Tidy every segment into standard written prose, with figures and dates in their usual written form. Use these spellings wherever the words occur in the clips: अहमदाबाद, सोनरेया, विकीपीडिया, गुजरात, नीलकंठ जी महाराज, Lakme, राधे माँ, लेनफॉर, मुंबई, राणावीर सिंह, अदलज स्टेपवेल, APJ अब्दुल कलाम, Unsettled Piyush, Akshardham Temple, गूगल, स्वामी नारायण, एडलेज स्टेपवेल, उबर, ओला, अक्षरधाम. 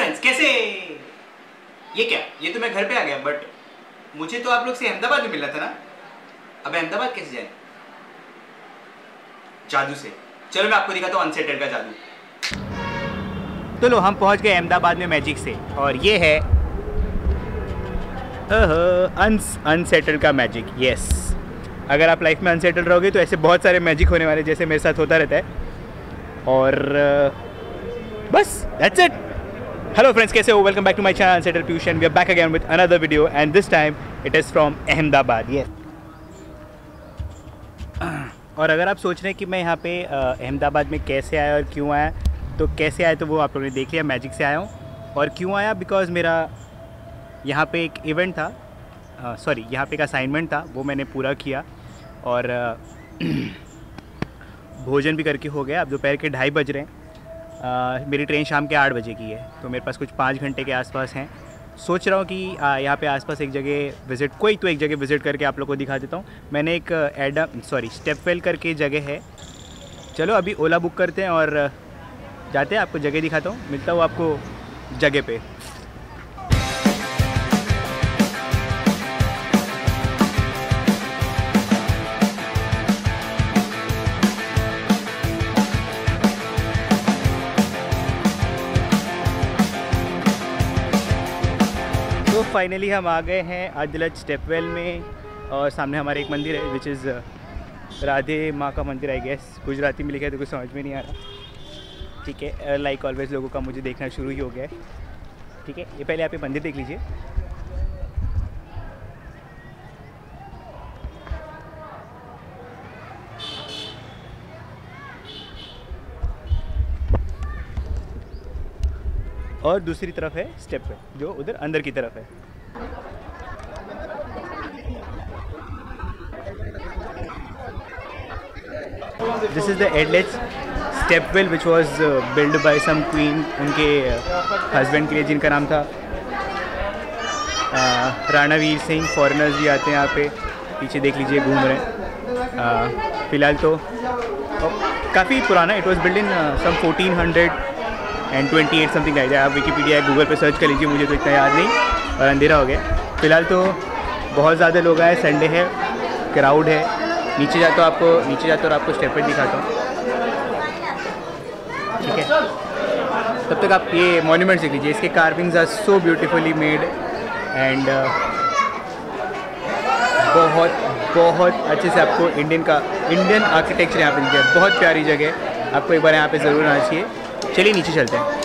Friends कैसे? ये क्या? ये तो मैं घर पे आ गया, बट मुझे तो आप लोग से अहमदाबाद में मिला था ना। अब अहमदाबाद कैसे जाए? जादू से। चलो मैं आपको दिखाता हूँ अनसेटल्ड का जादू। चलो हम पहुंच गए अहमदाबाद में मैजिक से, और ये है अनसेटल्ड का मैजिक। यस, अगर आप लाइफ में अनसेटल्ड रहोगे तो ऐसे बहुत सारे मैजिक होने वाले, जैसे मेरे साथ होता रहता है। और बस दैट्स इट। हेलो फ्रेंड्स, कैसे हो? Welcome back to my channel unsettled Piyush and we are back again with another video, and this time it is from अहमदाबाद। Yes, और अगर आप सोच रहे हैं कि मैं यहाँ पे अहमदाबाद में कैसे आया और क्यों आया, तो कैसे आया तो वो आप लोगों ने देख लिया। मैजिक से आया हूँ, और क्यों आया, बिकॉज मेरा यहाँ पे एक इवेंट था, सॉरी यहाँ पे एक असाइनमेंट था, वो मैंने पूरा किया और भोजन भी करके हो गया। अब दोपहर के 2:30 बज रहे हैं। मेरी ट्रेन शाम के 8 बजे की है, तो मेरे पास कुछ 5 घंटे के आसपास हैं। सोच रहा हूँ कि यहाँ पे आसपास एक जगह विज़िट, कोई तो एक जगह विज़िट करके आप लोग को दिखा देता हूँ। मैंने एक स्टेपवेल करके जगह है, चलो अभी ओला बुक करते हैं और जाते हैं, आपको जगह दिखाता हूँ। मिलता हूँ आपको जगह पे। फाइनली हम आ गए हैं अदलज स्टेपवेल में, और सामने हमारे एक मंदिर है, विच इज़ राधे माँ का मंदिर। आई गेस गुजराती में लिखा है तो कुछ समझ में नहीं आ रहा। ठीक है, लाइक ऑलवेज लोगों का मुझे देखना शुरू ही हो गया है। ठीक है, ये पहले आप ये मंदिर देख लीजिए। और दूसरी तरफ है स्टेप पे, जो उधर अंदर की तरफ है। This is the एडलेज स्टेपवेल which was build by some queen, उनके हस्बैंड के लिए, जिनका नाम था राणावीर सिंह। फॉरेनर्स भी आते हैं यहाँ पे, पीछे देख लीजिए घूम रहे हैं। फ़िलहाल तो काफ़ी पुराना, it was build in some 1428 something like that. आप विकीपीडिया या गूगल पे सर्च कर लीजिए, मुझे तो इतना याद नहीं, और अंधेरा हो गया। फ़िलहाल तो बहुत ज़्यादा लोग आए, संडे है, क्राउड है। नीचे जाता हूँ आपको स्टेप पे दिखाता हूँ। ठीक है, तब तक आप ये मॉन्यूमेंट्स देख लीजिए। इसके carvings are so beautifully made, and बहुत बहुत अच्छे से आपको इंडियन आर्किटेक्चर यहाँ पर मिल। बहुत प्यारी जगह है, आपको एक बार यहाँ पर ज़रूर आना चाहिए। चलिए नीचे चलते हैं।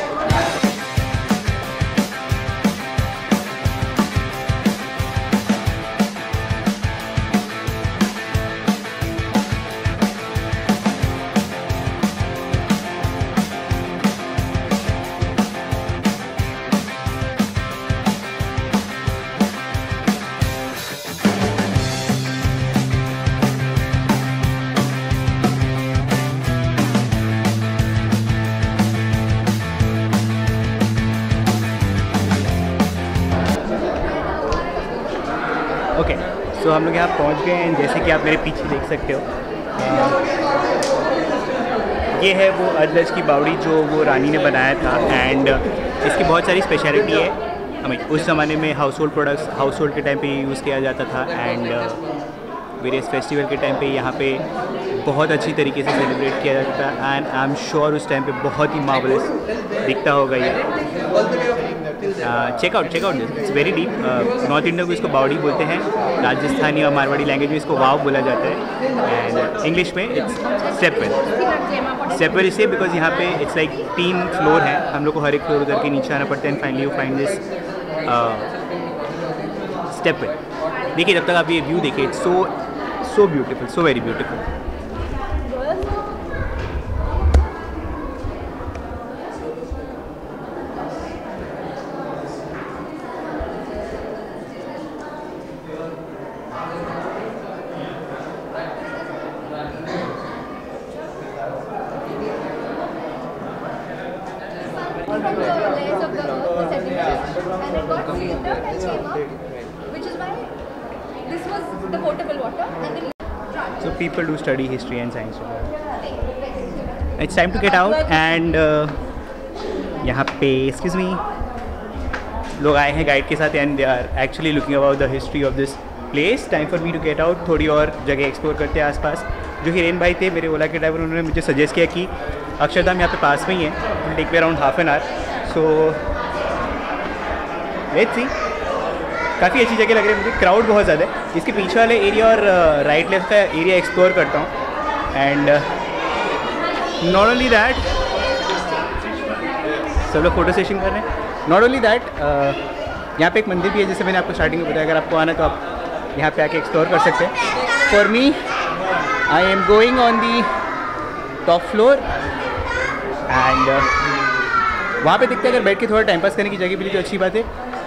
तो हम लोग यहाँ पहुँच गए हैं, जैसे कि आप मेरे पीछे देख सकते हो। ये है वो अदलज की बावड़ी, जो वो रानी ने बनाया था, एंड इसकी बहुत सारी स्पेशलिटी है। हमें उस ज़माने में हाउस होल्ड के टाइम पे यूज़ किया जाता था, एंड वेरियस फेस्टिवल के टाइम पे यहाँ पे बहुत अच्छी तरीके से सेलिब्रेट किया जाता था। एंड आई एम श्योर उस टाइम पे बहुत ही मार्वलस दिखता होगा ये। Check out, it's very deep. North India को इसको बावड़ी बोलते हैं, राजस्थानी और मारवाड़ी लैंग्वेज में इसको वाव बोला जाता है, एंड इंग्लिश में इट्स स्टेपवेल। इसलिए बिकॉज यहाँ पे इट्स लाइक 3 फ्लोर हैं, हम लोग को हर एक फ्लोर उतर के नीचे आना पड़ता है, and finally you find this stepwell. देखिए, जब तक आप ये व्यू देखिए, it's so beautiful, so very beautiful. So people do study history and science. It's time to get out and यहाँ पे, excuse me, लोग आए हैं गाइड के साथ and they are actually looking about the history of this place. Time for me to get out. थोड़ी और जगह एक्सप्लोर करते हैं आसपास. जो हिरेन भाई थे मेरे ओला के ड्राइवर, उन्होंने मुझे सजेस्ट किया कि अक्षरधाम यहाँ पे पास में ही है, take me around half an hour. So let's see. काफ़ी अच्छी जगह लग रही है मुझे. क्राउड बहुत ज़्यादा है. इसके पीछे वाले एरिया और राइट लेफ्ट का एरिया एक्सप्लोर करता हूँ. एंड नॉट ओनली दैट, सब लोग फोटो सेशन कर रहे हैं. नॉट ओनली दैट, यहाँ पे एक मंदिर भी है जैसे मैंने आपको स्टार्टिंग में बताया. अगर आपको आना तो आप यहाँ पे आके एक्सप्लोर कर सकते हैं. For me I am going on the top floor and वहाँ पे देखते हैं. अगर बैठ के थोड़ा टाइम पास करने की जगह मिली तो अच्छी बात है.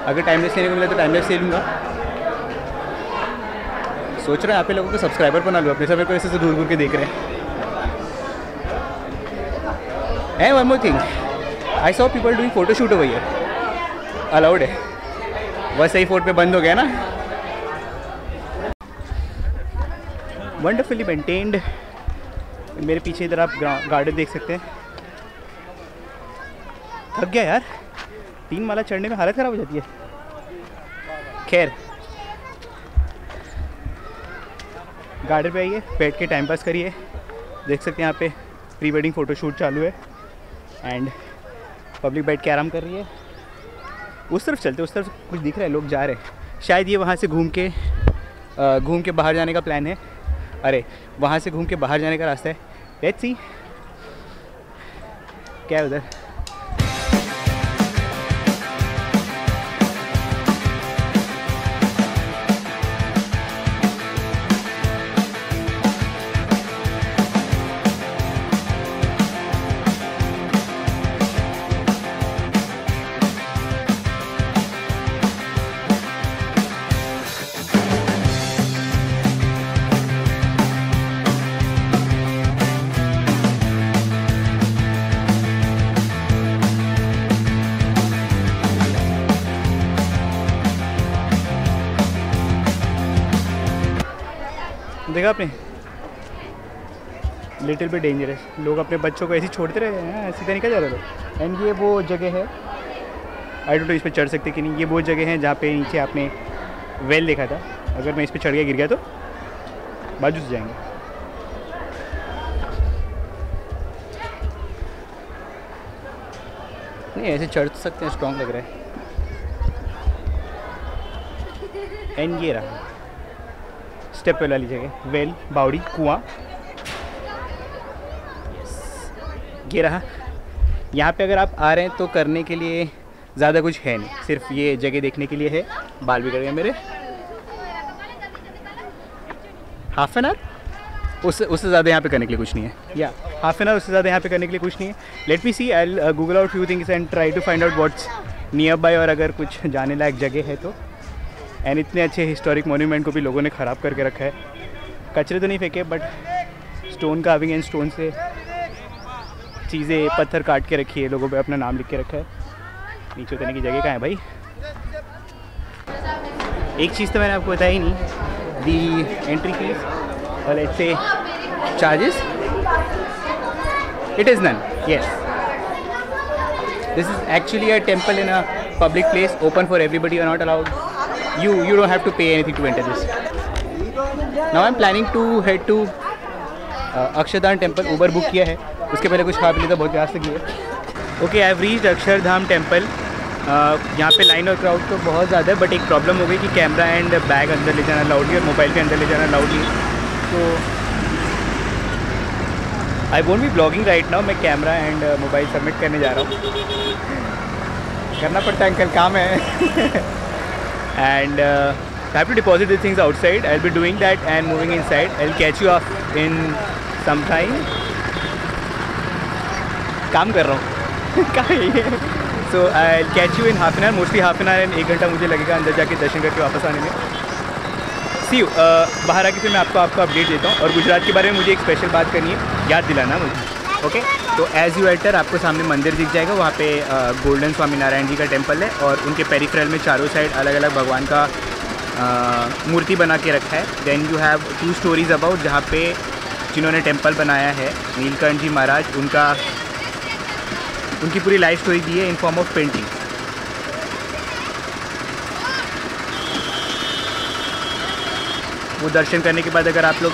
अगर टाइमलेस लेने को मिला तो टाइमलेस ले लूँगा. सोच रहा है यहाँ पे लोगों को सब्सक्राइबर बना लो अपने. सब को ऐसे से दूर दूर के देख रहे हैं. And one more thing, I saw people doing photo shoot over here. Allowed है बस, सही फोटो पे बंद हो गया ना. Wonderfully maintained. मेरे पीछे इधर आप गार्डन देख सकते हैं. थक गया यार, 3 माला चढ़ने में हालत ख़राब हो जाती है. खैर गार्डन पे आइए, बैठ के टाइम पास करिए. देख सकते हैं यहाँ पे प्री वेडिंग फ़ोटोशूट चालू है एंड पब्लिक बैठ के आराम कर रही है. उस तरफ चलते, उस तरफ कुछ दिख रहा है, लोग जा रहे हैं. शायद ये वहाँ से घूम के बाहर जाने का प्लान है. अरे वहाँ से घूम के बाहर जाने का रास्ता है. लेट्स सी क्या है उधर. देखा आपने, लिटिल बिट डेंजरस. लोग अपने बच्चों को ऐसे छोड़ते रहे हैं, सीधा निकल जा रहे लोग. एंड ये वो जगह है, आई डोंट नो इस पर चढ़ सकते कि नहीं. ये वो जगह है जहाँ पे नीचे आपने वेल देखा था. अगर मैं इस पर चढ़ गया, गिर गया तो बाजू से जाएंगे. नहीं ऐसे चढ़ सकते हैं, स्ट्रॉन्ग लग रहा है. एंड ये रहा स्टेपवेल वाली जगह, वेल, बावड़ी, कुआं. ये रहा. यहाँ पे अगर आप आ रहे हैं तो करने के लिए ज़्यादा कुछ है नहीं, सिर्फ ये जगह देखने के लिए है. बाल बिगड़ गए मेरे. हाफ एन आवर उससे ज़्यादा यहाँ पे करने के लिए कुछ नहीं है. या हाफ एन आवर उससे ज़्यादा यहाँ पे करने के लिए कुछ नहीं है. Let me see, I will गूगल out few things and try to find out what's nearby. और अगर कुछ जाने लायक जगह है तो. एंड इतने अच्छे हिस्टोरिक मोन्यूमेंट को भी लोगों ने ख़राब करके रखा है. कचरे तो नहीं फेंके but stone carving and stone से चीज़ें, पत्थर काट के रखी है लोगों पे, अपना नाम लिख के रखा है. नीचे उतरने की जगह कहाँ है भाई. एक चीज़ तो मैंने आपको बताई नहीं, दी एंट्री फीस और ऐसे charges. It is none. Yes, this is actually a temple in a public place, open for everybody, you are not allowed. You don't have to pay anything to enter this. Now I'm planning to head to Akshardham Temple. Uber book किया है. उसके पहले कुछ खा P लिया था, बहुत प्यास लगी है. Okay, I've reached Akshardham Temple. यहाँ पे लाइन और क्राउड तो बहुत ज़्यादा है बट एक प्रॉब्लम हो गई कि कैमरा एंड बैग अंदर ले जाना लाउडली और मोबाइल के अंदर ले जाना लाउडली. तो I won't be vlogging right now. मैं कैमरा एंड मोबाइल सबमिट करने जा रहा हूँ. करना पड़ता है अंकल, काम है. And I have to deposit these things outside. I'll be doing that and moving inside. I'll catch you up in some time. काम कर रहा हूँ. क्या है? So I'll catch you in half an hour. Mostly half an hour and 1 घंटा मुझे लगेगा अंदर जाके दर्शन करके वापस आने में. See you. बाहर आके फिर मैं आपको अपडेट देता हूँ. और गुजरात के बारे में मुझे एक स्पेशल बात करनी है, याद दिलाना मुझे. ओके, तो एज़ यू एंटर आपको सामने मंदिर दिख जाएगा. वहाँ पे गोल्डन स्वामी नारायण जी का टेम्पल है और उनके पेरिफेरल में चारों साइड अलग अलग भगवान का मूर्ति बना के रखा है. Then you have 2 stories about, जहाँ पे जिन्होंने टेम्पल बनाया है, नीलकंठ जी महाराज, उनकी पूरी लाइफ स्टोरी दी है इन फॉर्म ऑफ पेंटिंग. वो दर्शन करने के बाद अगर आप लोग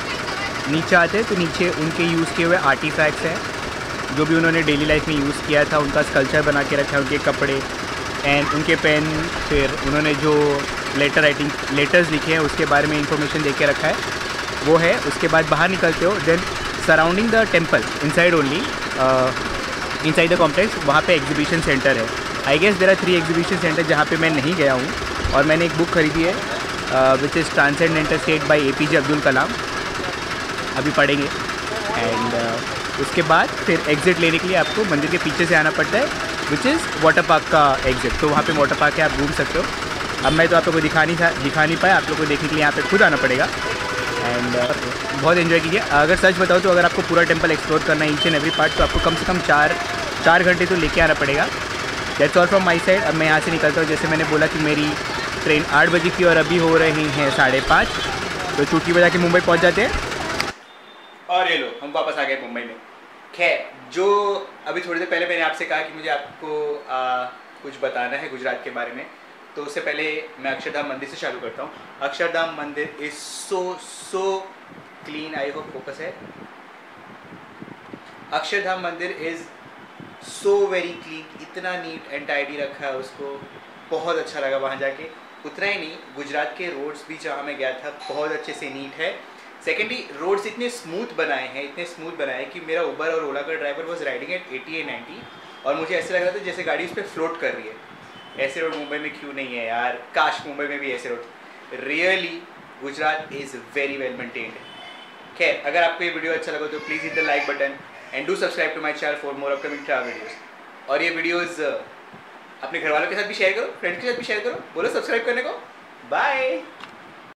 नीचे आते हैं तो नीचे उनके यूज़ किए हुए आर्टिफैक्ट्स हैं जो भी उन्होंने डेली लाइफ में यूज़ किया था, उनका स्कल्पचर बना के रखा है, उनके कपड़े एंड उनके पेन, फिर उन्होंने जो लेटर राइटिंग लेटर्स लिखे हैं उसके बारे में इंफॉर्मेशन दे के रखा है वो है। उसके बाद बाहर निकलते हो then surrounding the temple inside only inside the complex वहाँ पे एग्जीबिशन सेंटर है। I guess there are 3 exhibition centre जहाँ पे मैं नहीं गया हूँ और मैंने एक बुक खरीदी है which is transcendental state by APJ अब्दुल कलाम, अभी पढ़ेंगे। एंड उसके बाद फिर एग्ज़िट लेने के लिए आपको मंदिर के पीछे से आना पड़ता है विच इज़ वाटर पार्क का एग्जिट, तो वहाँ पे वाटर पार्क है, आप घूम सकते हो। अब मैं तो आप लोगों को दिखा नहीं पाया, आप लोगों को देखने के लिए यहाँ पे खुद आना पड़ेगा। एंड बहुत एंजॉय कीजिए। अगर सच बताओ तो अगर आपको पूरा टेंपल एक्सप्लोर करना है ईच एंड एवरी पार्ट, तो आपको कम से कम 4 घंटे तो लेके आना पड़ेगा। That's all from my side. अब मैं यहाँ से निकलता हूँ। जैसे मैंने बोला कि मेरी ट्रेन 8 बजे की और अभी हो रही है 5:30, तो छुट्टी बजा के मुंबई पहुँच जाते हैं और ये लो हम वापस आ गए मुंबई में। खैर, जो अभी थोड़ी देर पहले मैंने आपसे कहा कि मुझे आपको कुछ बताना है गुजरात के बारे में, तो उससे पहले मैं अक्षरधाम मंदिर से चालू करता हूँ। अक्षरधाम Mandir is so clean. I hope focus है। अक्षरधाम Mandir is so very clean, इतना नीट एंड टाइडी रखा है उसको, बहुत अच्छा लगा वहाँ जाके। उतना ही नहीं, गुजरात के रोड्स भी जहाँ मैं गया था बहुत अच्छे से नीट है। सेकेंडली, रोड्स इतने स्मूथ बनाए हैं कि मेरा उबर और ओला का ड्राइवर वॉज राइडिंग एट 80 और 90 और मुझे ऐसे लग रहा था जैसे गाड़ी उस पर फ्लोट कर रही है। ऐसे रोड मुंबई में क्यों नहीं है यार, काश मुंबई में भी ऐसे road. Really गुजरात is very well maintained. खैर, अगर आपको ये वीडियो अच्छा लगा तो please hit the like button and do subscribe to my channel for more upcoming travel videos. और ये वीडियोज़ अपने घर वालों के साथ भी शेयर करो, फ्रेंड्स के साथ भी शेयर करो, बोलो सब्सक्राइब करने को। बाय।